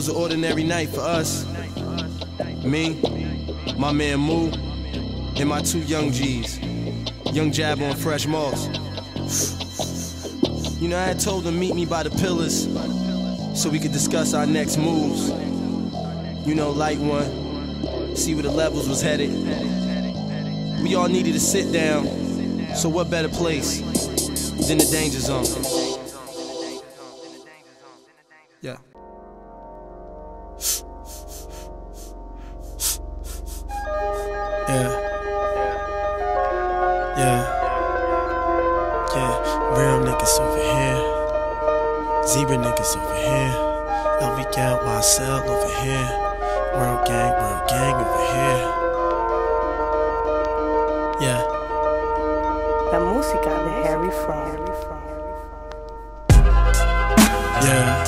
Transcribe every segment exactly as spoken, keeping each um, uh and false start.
was an ordinary night for us. Me, my man Moo, and my two young G's. Young Jab on fresh moss. You know, I had told them meet me by the pillars so we could discuss our next moves. You know, light one, see where the levels was headed. We all needed to sit down, so what better place than the danger zone? Yeah. Yeah. Yeah. Yeah. Real niggas over here. Zebra niggas over here. L V L, Y S L over here. World gang, world gang over here. Yeah. La música de Harry Fraud. Yeah.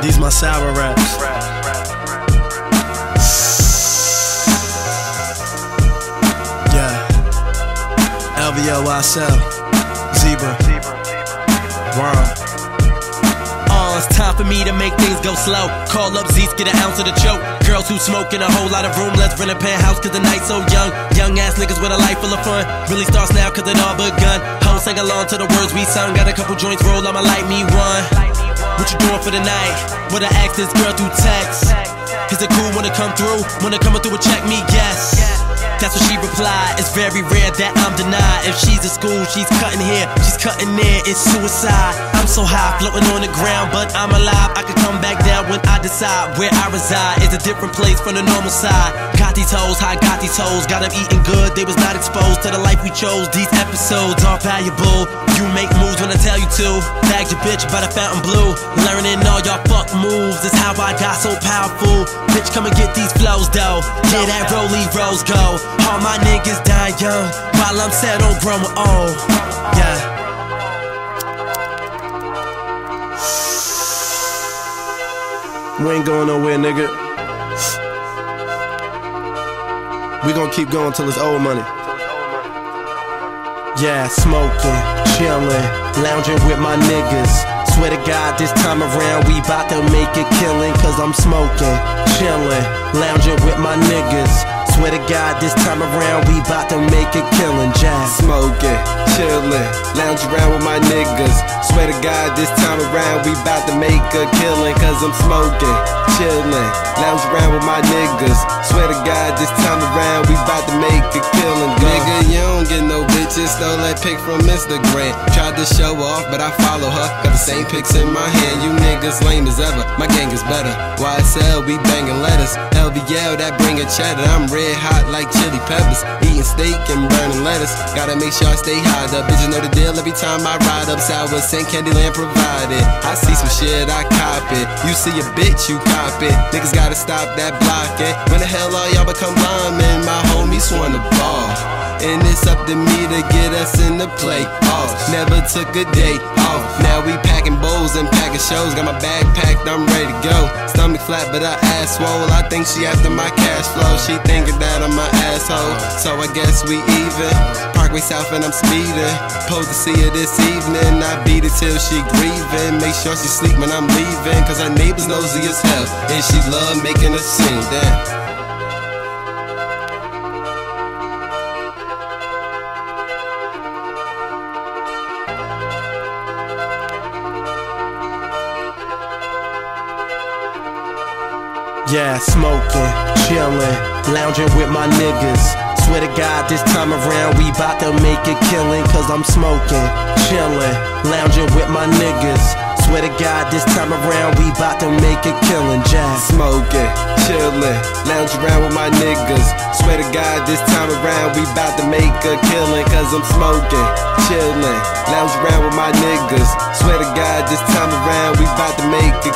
These my sour raps. Yeah. L V L Y S L, Zebra, World. Oh, it's time for me to make things go slow. Call up Z's, get an ounce of the choke. Girls who smoke in a whole lot of room. Let's rent a penthouse cause the night's so young. Young ass niggas with a life full of fun. Really starts now cause it all begun. Hoes sing along to the words we sung. Got a couple joints roll, I'ma light me one. What you doing for the night? What I asked this girl through text. Is it cool when I come through? When I coming through and check me, yes. That's what she replied. It's very rare that I'm denied. If she's at school, she's cutting here, she's cutting there. It's suicide. I'm so high, floating on the ground, but I'm alive. I can come back down when I decide. Where I reside is a different place from the normal side. Got these hoes, I got these hoes. Got them eating good, they was not exposed to the life we chose. These episodes are valuable. You make moves when I tell you to. Bag your bitch by the fountain blue. Learning all y'all fuck moves. It's how I got so powerful. Bitch, come and get these flows though. Yeah, that Rolly Rose go. All my niggas die young while I'm set on growing old. Yeah. We ain't going nowhere, nigga. We gon' keep going till it's old money. Yeah, smoking, chilling, lounging with my niggas. Swear to God, this time around we bout to make it killing. Cause I'm smoking, chilling, lounging with my niggas. Swear to God, this time around we bout to make it killing. Yeah, smoking, chilling, lounging around with my niggas. Swear to God, this time around we bout to make a killing. Cause I'm smoking, chilling, lounging around with my niggas. Swear to God, this time around we bout to make a killing. Nigga, you don't get no bitches, stole that pic from Instagram. Tried to show off, but I follow her. Got the same pics in my hand. You niggas lame as ever, my gang is better. Y S L, we bangin' letters. L V L, that bringin' cheddar. I'm red hot like chili peppers. Eating steak and burning lettuce. Gotta make sure I stay high up. Bitches know the deal every time I ride up. Sour Saint Candyland provided. I see some shit, I cop it. You see a bitch, you cop it. Niggas gotta stop that blocking. When the hell are y'all become linemen? My homies wanna ball. And it's up to me to get us in the playoffs. Never took a day off. Now we packing bowls and packing shows. Got my bag packed, I'm ready to go. Stomach flat, but her ass swole. I think she after my cash flow. She thinking that I'm an asshole. So I guess we even. Parkway south and I'm speeding. Supposed to see her this evening. I beat her till she grieving. Make sure she sleep when I'm leaving. Cause her neighbor's nosy as hell. And she love making a scene. Damn. Yeah, smoking, chilling, lounging with my niggas. Swear to God, this time around we bout to make it killing. Cause I'm smoking, chilling, lounging with my niggas. Swear to God, this time around we bout to make it killing. Yeah, smoking, chilling, lounging around with my niggas. Swear to God, this time around we bout to make a killing. Cause I'm smoking, chilling, lounging around with my niggas. Swear to God, this time around we bout to make a